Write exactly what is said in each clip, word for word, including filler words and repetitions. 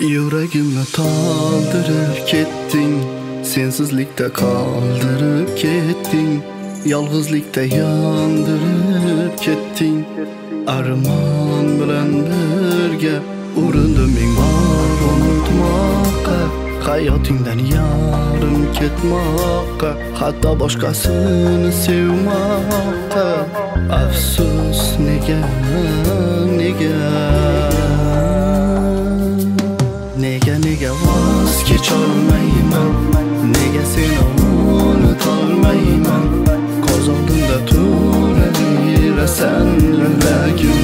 Yüreğimle taldırıp kettin, sensizlikte kaldırıp kettin, yalgızlikte yandırıp kettin. Arman bilen birge urindim men var unutmakka, hayotingdan yarim ketmakka, hatto boshqasini sevmakka. Afsus nega, nega Nega nega vaz kecholmayman, nega seni unutolmayman. Ko'z oldimda turaverasan, yuragim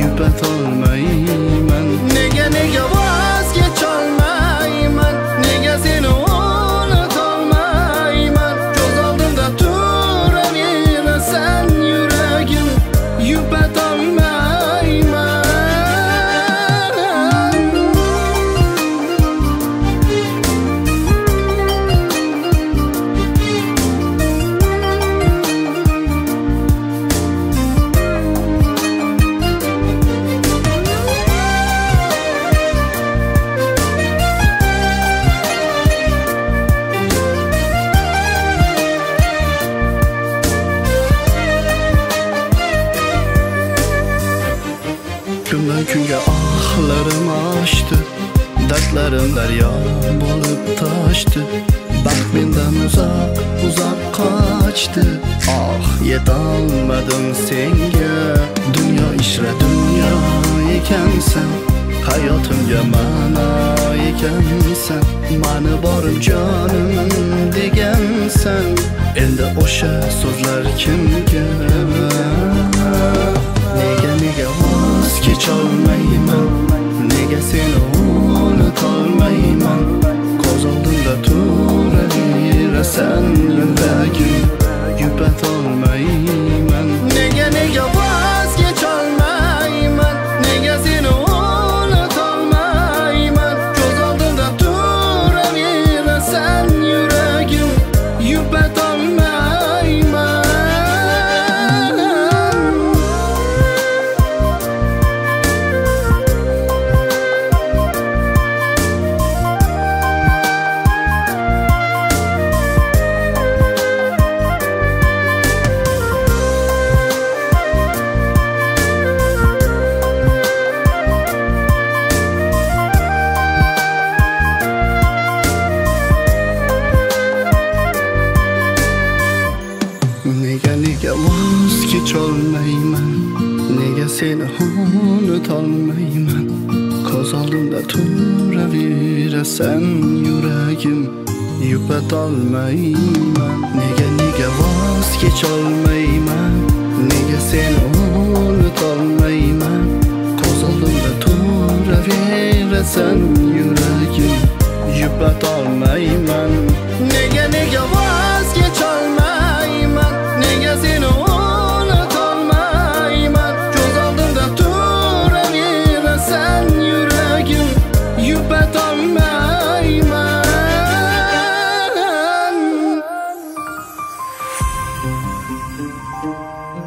yupatolmayman. Nega nega vaz kecholmayman, nega seni unutolmayman. Ko'z oldimda turaverasan, yuragim yupatolmayman. Kunga ahlarım aştı, dertlerim derya bolup taştı. Bak benden uzak uzak kaçtı, ah yetolmadim senga. Dünya işre dünya ekansan, hayatımga ma'no ekansan. Mani borim jonim degansan, endi o'sha so'zlar kimga? Nega nega vaz kecholmayman, nega seni unutolmayman. Ko'z oldimda turaverasan, yuragim yupatolmayman. Nega nega vaz kecholmayman, nega seni unutolmayman. Ko'z oldimda turaverasan, yuragim yupatolmayman. Kecholmayman, nega seni unutolmayman. Ko'z oldimda turaverasan, yuragim yupatolmayman. Nega nega vaz kecholmayman, nega seni unutolmayman. Ko'z oldimda turaverasan, yuragim yupatolmayman. Nega nega vaz kecholmayman, nega seni yupatolmayman.